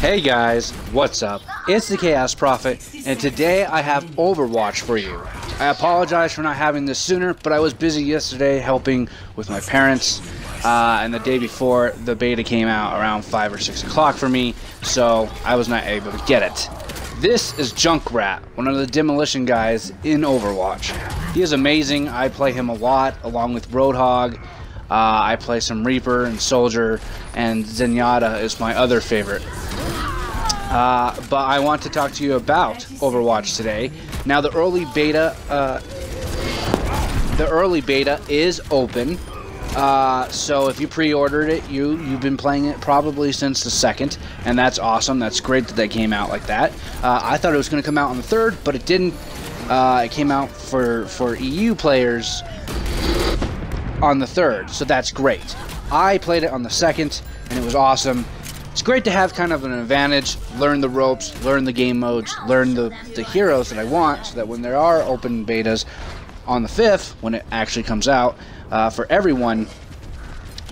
Hey guys, what's up? It's the Chaos Prophet, and today I have Overwatch for you. I apologize for not having this sooner, but I was busy yesterday helping with my parents, and the day before the beta came out around 5 or 6 o'clock for me, so I was not able to get it. This is Junkrat, one of the demolition guys in Overwatch. He is amazing. I play him a lot, along with Roadhog. I play some Reaper and Soldier, and Zenyatta is my other favorite. But I want to talk to you about Overwatch today. Now the early beta is open. So if you pre-ordered it, you've been playing it probably since the 2nd, and that's awesome. That's great that they came out like that. I thought it was going to come out on the 3rd, but it didn't. It came out for EU players on the 3rd, so that's great. I played it on the 2nd, and it was awesome. It's great to have kind of an advantage, learn the ropes, learn the game modes, learn the heroes that I want, so that when there are open betas on the 5th, when it actually comes out for everyone,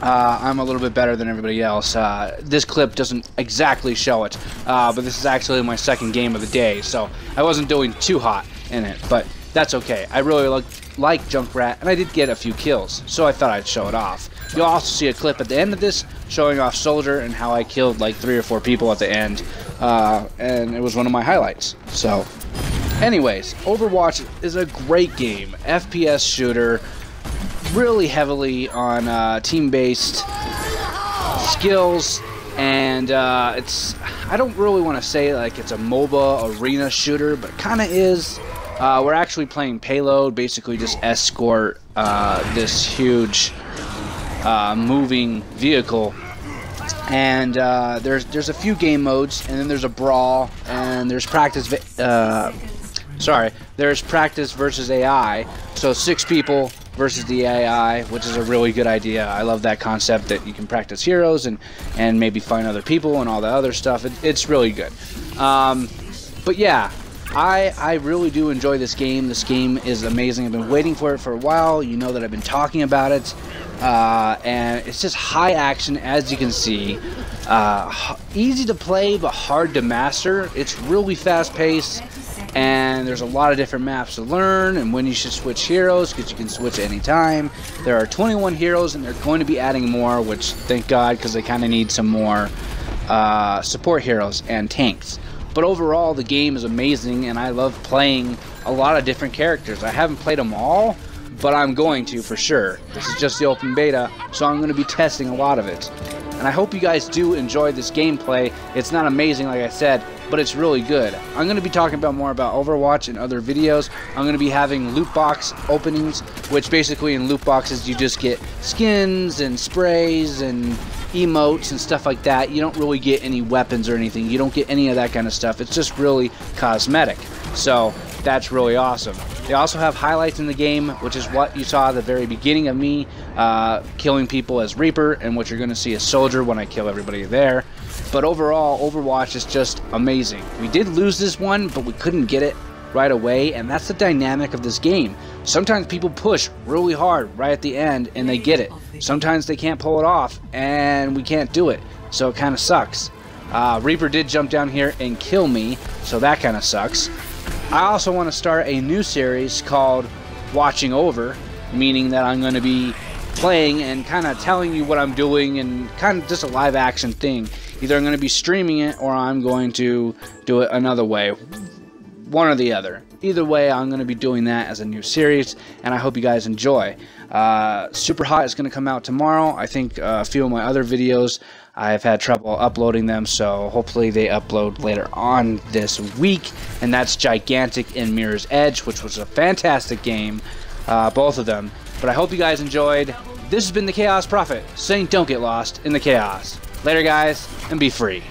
I'm a little bit better than everybody else. This clip doesn't exactly show it, but this is actually my 2nd game of the day, so I wasn't doing too hot in it, but that's okay. I really like Junkrat, and I did get a few kills, so I thought I'd show it off. You'll also see a clip at the end of this showing off Soldier and how I killed like 3 or 4 people at the end, and it was one of my highlights. So anyways, Overwatch is a great game, FPS shooter, really heavily on team-based skills, and I don't really want to say like it's a MOBA arena shooter, but kind of is. We're actually playing Payload, basically just escort this huge moving vehicle, and there's a few game modes, and then there's a brawl, and there's practice versus AI. So 6 people versus the AI, which is a really good idea. I love that concept that you can practice heroes and maybe find other people and all that other stuff. It's really good. But yeah. I really do enjoy this game. This game is amazing. I've been waiting for it for a while. You know that I've been talking about it. And it's just high action, as you can see. Easy to play, but hard to master. It's really fast-paced, and there's a lot of different maps to learn, and when you should switch heroes, because you can switch at any time. There are 21 heroes, and they're going to be adding more, which, thank God, because they kind of need some more support heroes and tanks. But overall, the game is amazing, and I love playing a lot of different characters. I haven't played them all, but I'm going to for sure. This is just the open beta, so I'm going to be testing a lot of it. And I hope you guys do enjoy this gameplay. It's not amazing, like I said, but it's really good. I'm going to be talking more about Overwatch in other videos. I'm going to be having loot box openings, which basically in loot boxes you just get skins and sprays and emotes and stuff like that. You don't really get any weapons or anything. You don't get any of that kind of stuff. It's just really cosmetic. So that's really awesome. They also have highlights in the game, which is what you saw at the very beginning of me killing people as Reaper, and what you're going to see as Soldier when I kill everybody there. But overall, Overwatch is just amazing. We did lose this one, but we couldn't get it right away, and that's the dynamic of this game. Sometimes people push really hard right at the end and they get it. Sometimes they can't pull it off and we can't do it, so it kind of sucks. Reaper did jump down here and kill me, so that kind of sucks. I also want to start a new series called Watching Over, meaning that I'm going to be playing and kind of telling you what I'm doing, and kind of just a live action thing. Either I'm going to be streaming it, or I'm going to do it another way. One or the other. Either way, I'm going to be doing that as a new series, and I hope you guys enjoy. Super Hot is going to come out tomorrow. I think a few of my other videos, I've had trouble uploading them, so hopefully they upload later on this week. And that's Gigantic and Mirror's Edge, which was a fantastic game, both of them. But I hope you guys enjoyed. This has been the Chaos Prophet, saying don't get lost in the chaos. Later, guys, and be free.